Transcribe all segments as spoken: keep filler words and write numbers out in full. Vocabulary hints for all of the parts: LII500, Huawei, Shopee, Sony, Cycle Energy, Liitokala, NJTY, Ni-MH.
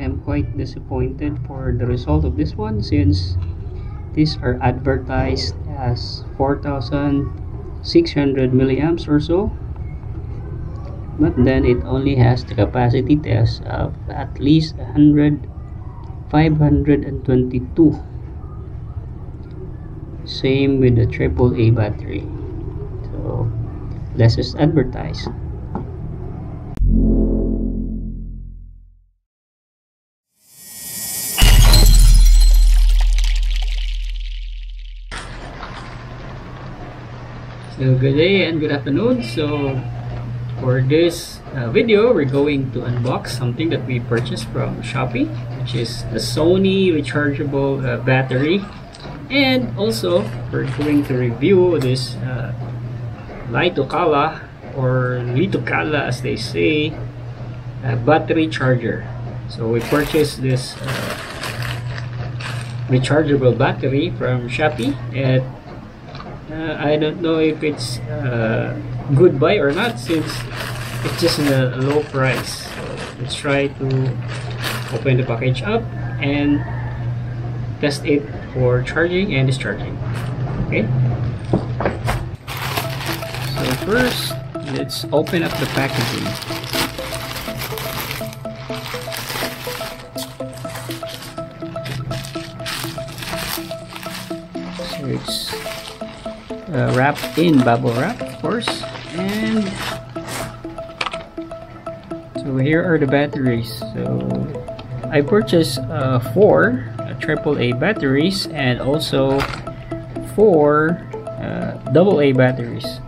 I'm quite disappointed for the result of this one, since these are advertised as four thousand six hundred milliamps or so, but then it only has the capacity test of at least one hundred, five hundred twenty-two. Same with the triple A battery, so less is advertised. So good day and good afternoon. So for this uh, video, we're going to unbox something that we purchased from Shopee, which is the Sony rechargeable uh, battery. And also, we're going to review this uh, Liitokala, or Liitokala as they say, uh, battery charger. So we purchased this uh, rechargeable battery from Shopee at, uh, I don't know if it's uh, good buy or not, since it's just in a low price. So let's try to open the package up and test it for charging and discharging. Okay, so first let's open up the packaging. So it's uh, wrapped in bubble wrap, of course, and so here are the batteries. So I purchased uh, four triple A batteries and also four uh, double A batteries.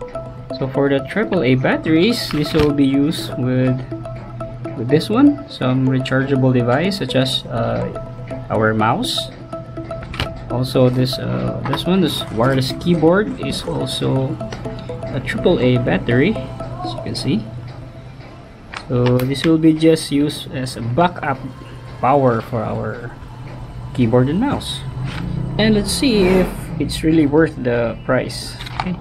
So for the triple A batteries, this will be used with, with this one, some rechargeable device such as uh, our mouse. Also this uh, this one, this wireless keyboard, is also a triple A battery, as you can see. So this will be just used as a backup power for our keyboard and mouse. And let's see if it's really worth the price. Okay.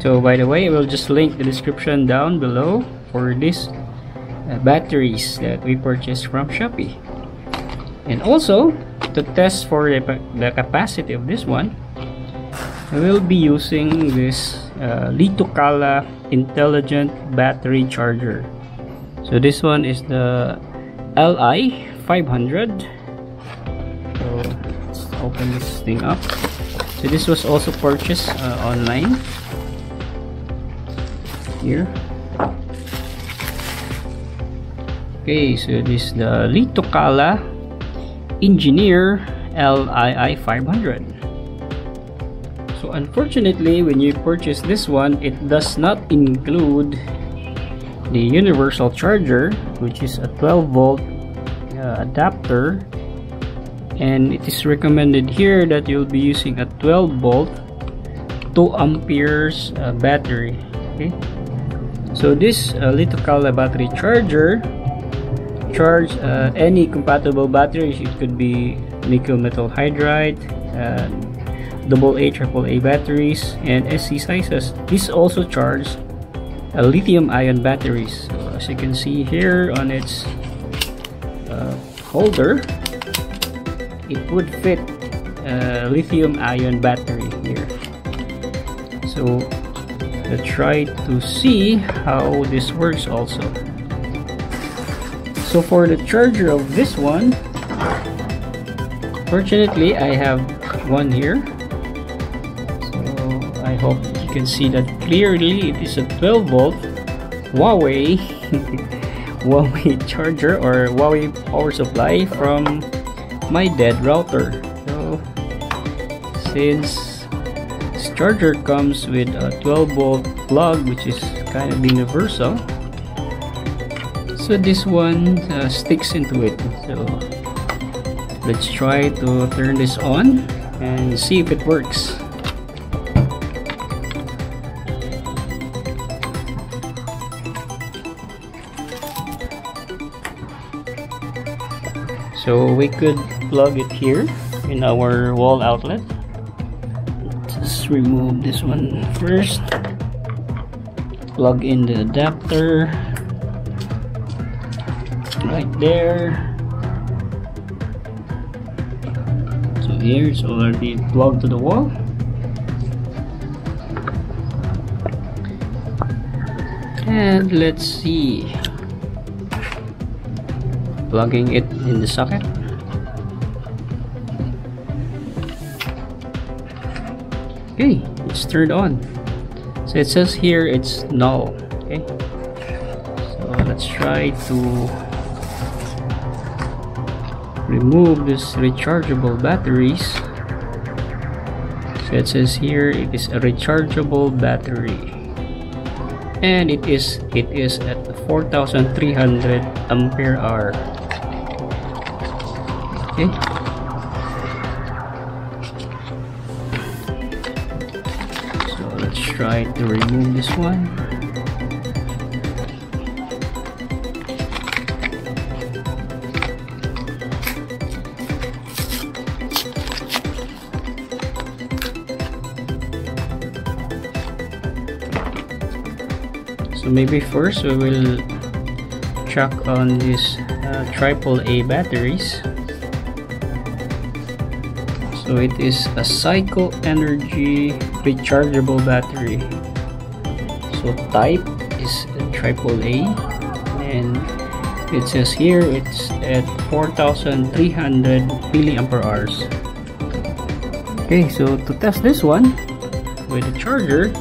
So by the way, I will just link the description down below for these uh, batteries that we purchased from Shopee. And also, to test for the, the capacity of this one, I will be using this uh, Liitokala Intelligent Battery Charger. So this one is the L I five hundred. Open this thing up. So this was also purchased uh, online here. Okay, so this is the Liitokala Engineer L I I five hundred. So unfortunately, when you purchase this one, it does not include the universal charger, which is a twelve volt uh, adapter. And it is recommended here that you'll be using a twelve volt two amperes uh, battery. Okay, so this uh, Liitokala battery charger charge uh, any compatible batteries. It could be nickel metal hydride, uh, double A, triple A batteries, and S C sizes. This also charges uh, lithium ion batteries. So as you can see here on its uh, holder, it would fit a lithium ion battery here. So let's try to see how this works also. So for the charger of this one, fortunately I have one here, so I hope you can see that clearly. It is a twelve volt Huawei Huawei charger, or Huawei power supply from my dead router. So since this charger comes with a twelve volt plug, which is kind of universal, so this one uh, sticks into it. So let's try to turn this on and see if it works. So we could plug it here in our wall outlet. Let's remove this one first. Plug in the adapter right there. here is already plugged to the wall. And let's see, plugging it in the socket. Okay, it's turned on. So it says here it's null. Okay, so let's try to remove this rechargeable batteries. So it says here it is a rechargeable battery. And it is it is at four thousand three hundred ampere hour. Okay. So let's try to remove this one. So maybe first we will check on these uh, triple A batteries. So it is a cycle energy rechargeable battery. So type is triple A, and it says here it's at four thousand three hundred milliampere hours. Okay, so to test this one with the charger,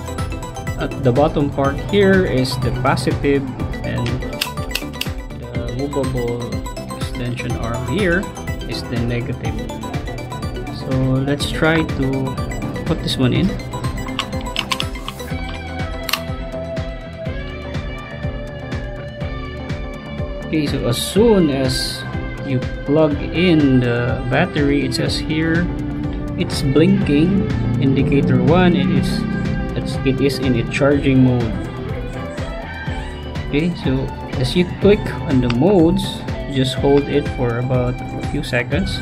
at the bottom part here is the positive and the movable extension arm here is the negative. So let's try to put this one in. Okay, so as soon as you plug in the battery, it says here it's blinking indicator one, and it's it is in a charging mode. Okay, so as you click on the modes, just hold it for about a few seconds,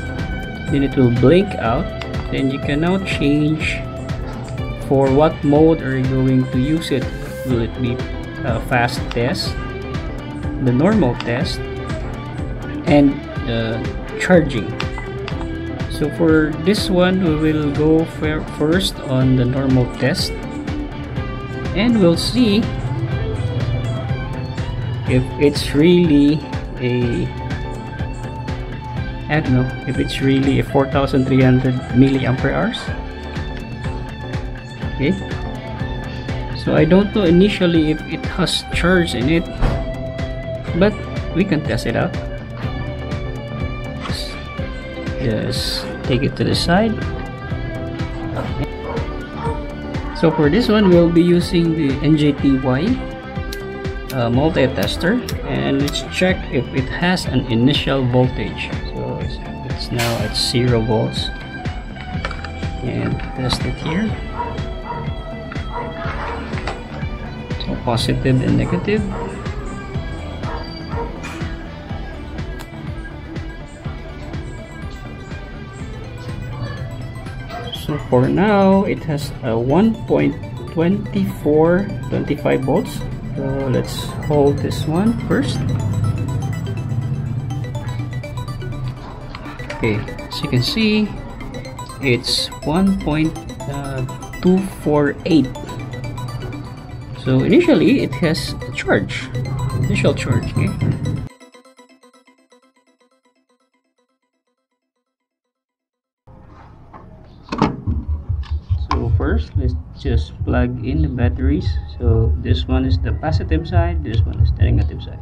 then it will blink out. Then you can now change for what mode are you going to use it. Will it be a fast test, the normal test, and uh, charging? So for this one, we will go first on the normal test, and we'll see if it's really a I don't know if it's really a four thousand three hundred milliampere hours. Okay, so I don't know initially if it has charge in it, but we can test it out. Just take it to the side. So for this one, we'll be using the N J T Y uh, multi-tester, and let's check if it has an initial voltage. So it's, it's now at zero volts, and test it here. So positive and negative. So for now, it has a one point two four two five volts. So let's hold this one first. Okay, as you can see, it's one point two four eight. So initially, it has a charge, initial charge. Okay. First, let's just plug in the batteries. So this one is the positive side, this one is the negative side.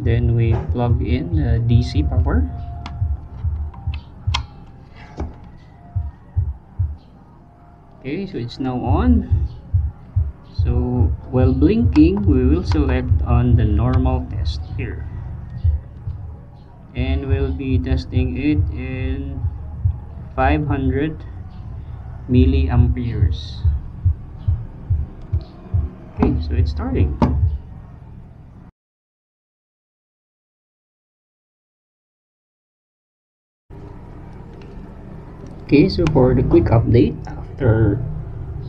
Then we plug in the D C power. Okay, so it's now on. So while blinking, we will select on the normal test here, and we'll be testing it in five hundred milliamperes. Okay, so it's starting. Okay, so for the quick update, after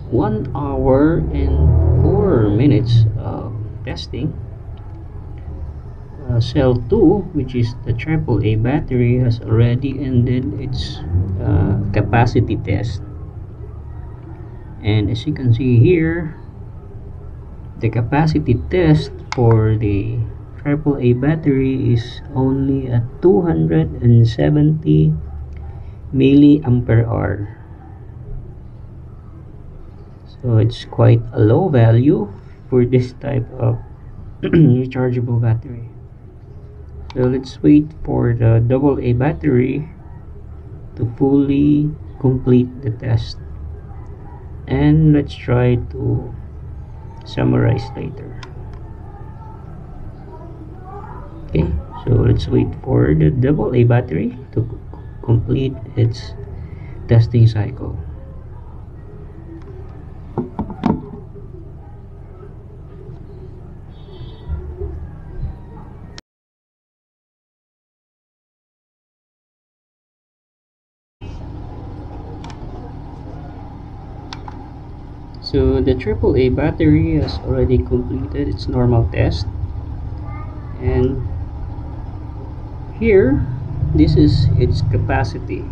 one hour and four minutes of testing. Uh, cell two, which is the triple A battery, has already ended its uh, capacity test, and as you can see here, the capacity test for the triple A battery is only at two hundred seventy milliampere hour, so it's quite a low value for this type of rechargeable battery. So let's wait for the double A battery to fully complete the test, and let's try to summarize later. Okay, so let's wait for the double A battery to complete its testing cycle. So the triple A battery has already completed its normal test, and here this is its capacity.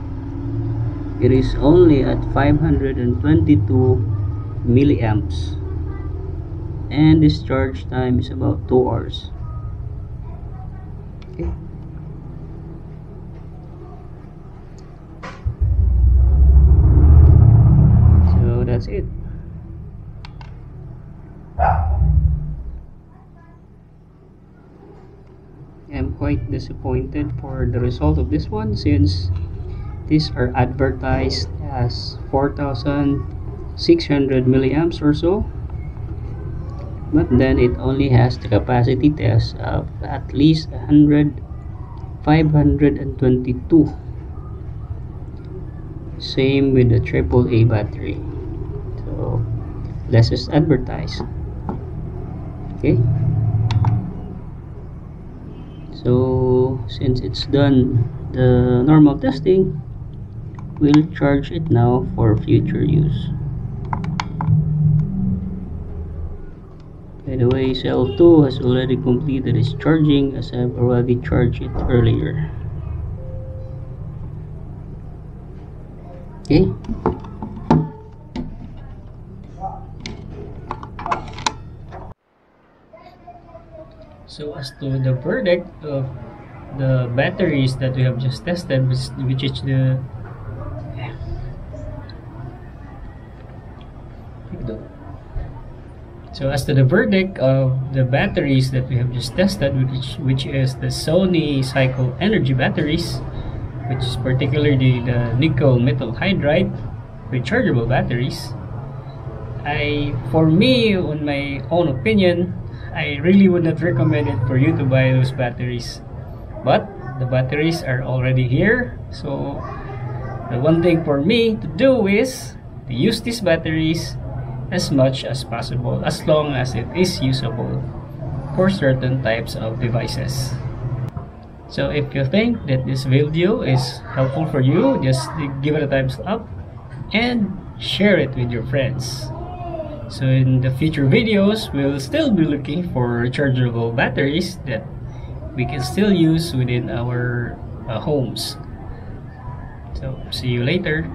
It is only at five hundred twenty-two milliamps, and this charge time is about two hours. Okay. So that's it. I'm quite disappointed for the result of this one, since these are advertised as four thousand six hundred milliamps or so, but then it only has the capacity test of at least one hundred, five hundred twenty-two. Same with the triple A battery, so less is advertised. Okay. So since it's done the normal testing, we'll charge it now for future use. By the way, cell two has already completed its charging, as I've already charged it earlier. Okay. So as to the verdict of the batteries that we have just tested, which, which is the so as to the verdict of the batteries that we have just tested, which which is the Sony cycle energy batteries, which is particularly the nickel metal hydride rechargeable batteries, I for me, on my own opinion, I really would not recommend it for you to buy those batteries. But the batteries are already here, so the one thing for me to do is to use these batteries as much as possible, as long as it is usable for certain types of devices. So if you think that this video is helpful for you, just give it a thumbs up and share it with your friends. So in the future videos, we'll still be looking for rechargeable batteries that we can still use within our uh, homes. So see you later.